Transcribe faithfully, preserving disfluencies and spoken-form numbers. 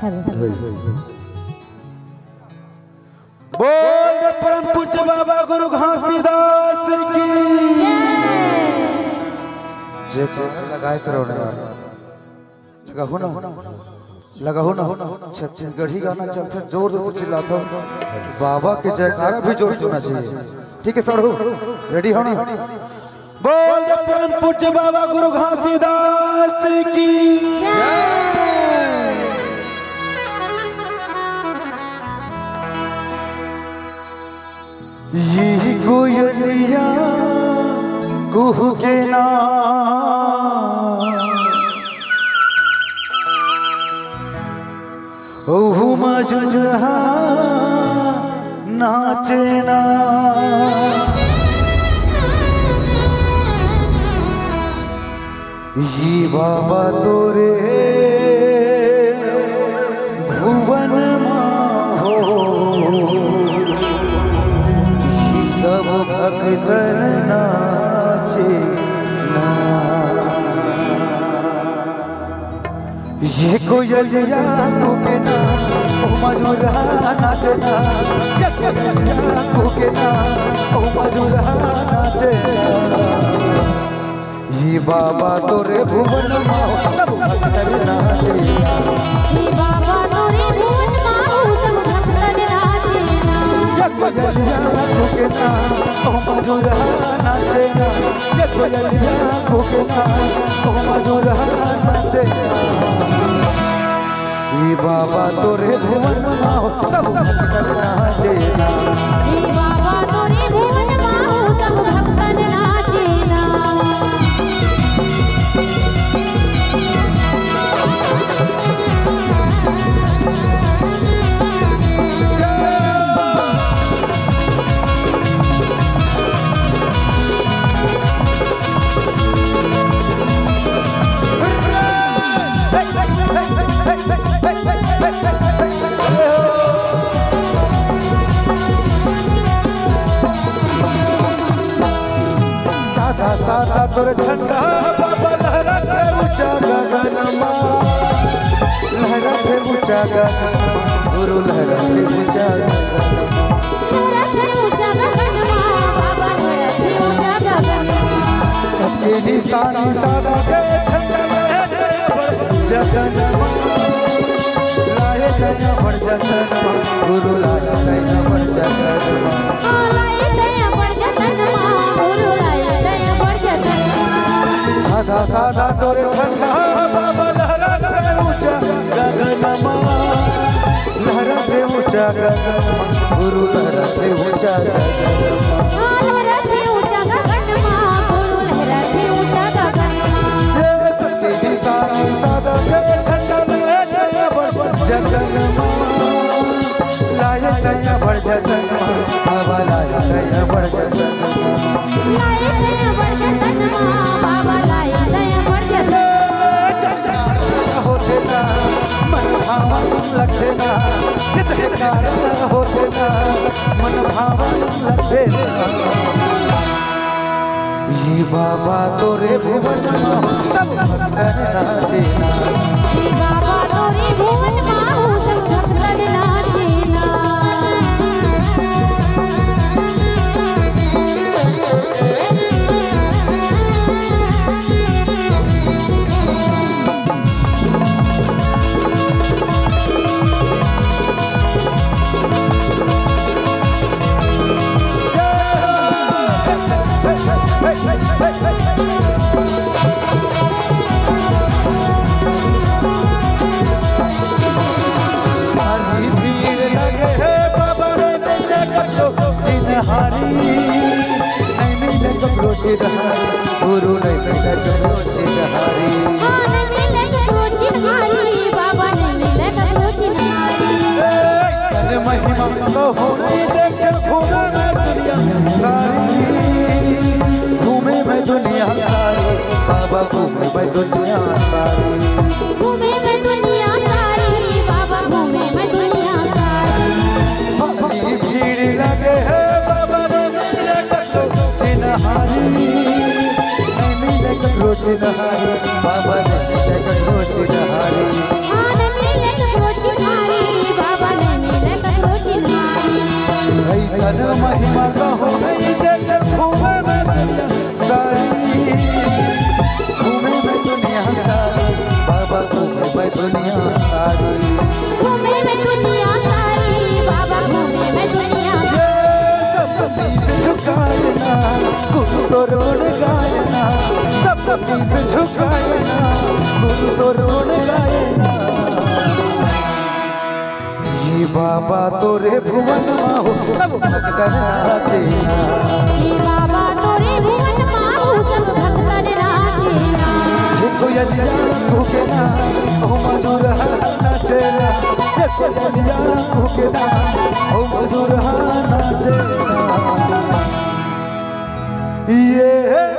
बोल परम पूज्य बाबा गुरु घासीदास की जय। लगाए करो ना, लगा हो ना, लगा हो ना। छत्तीसगढ़ी गाना चलता है, जोर से चिल्लाता हूँ, बाबा के जयकारा भी जोर से होना चाहिए। ठीक है सर, रेडी हो ना। बोल परम पूज्य बाबा गुरु घासीदास की जय। यही कोयलिया कुहू के नाम ओहू मजुजहा नाचे ना ये बाबा तोरे भुवन करना ये कोयलिया को के नाम ओ मजुरहा नाचे ना ये कोयलिया को के नाम ओ मजुरहा नाचे ये बाबा तोरे भुवन माओ सब भक्तन नाचे ये बाबा तोरे भुवन माओ सब भक्तन नाचे ये कोयलिया को के नाम ओ मजुरहा नाचे ना ये कोयलिया को के नाम ओ मजुरहा नाचे ये बाबा तोरे भुवन माओ सब भक्तन नाचे ना ये बाबा तोरे भुवन माओ सब भक्तन नाचे ना दादा तोर झंडा बाबा लहरा के ऊंचा गगनमा लहरा के ऊंचा गगनमा गुरु लहरा के ऊंचा गगनमा लहरा के ऊंचा गगनमा बाबा लहरा के ऊंचा गगनमा सबके निशानी दादा के झंडा लहरा के ऊंचा गगनमा लहरा के ऊंचा गगनमा गुरु लहरा के ऊंचा गगनमा साधा साधा तोरे झंडा बाबा लहरा के ऊंचा गगनमा लहरा के ऊंचा गगनमा गुरु लहरा के ऊंचा गगनमा लहरा के ऊंचा गगनमा गुरु लहरा के ऊंचा गगनमा ये सत्य की साधा साधा के झंडा लहरा के ऊंचा गगनमा लाया गया बढ़ गगनमा बाबा लाया गया बढ़ गगनमा लाया गया बढ़ गगनमा बाबा लगेगा जयकारा होतेगा मन भावन लगेगा ये बाबा तोरे भुवन माओ सब भक्तन नाचे ये बाबा तोरे भुवन माओ सब भक्तन नाचे ना गुरु नहीं करो चिन्हारी बाबा नहीं करो चिन्हारी महिमा तो होती देख घूमे मैं दुनिया घूमे मैं दुनिया बाबा घूमे मैं दुनिया घूमे मैं दुनिया बाबा घूमे मैं दुनिया भीड़ लगे है बाबा नहीं करो चिन्हारी बाबा ने रोची नहारी। ये बाबा तोरे भुवन माहू सब भक्तन तेरा, ये बाबा तोरे भुवन माहू सब भक्तन तेरा, देखो यदिया भूखेना ओ मधुर नाचेरा, देखो यदिया भूखेना ओ मधुर नाचेरा। ये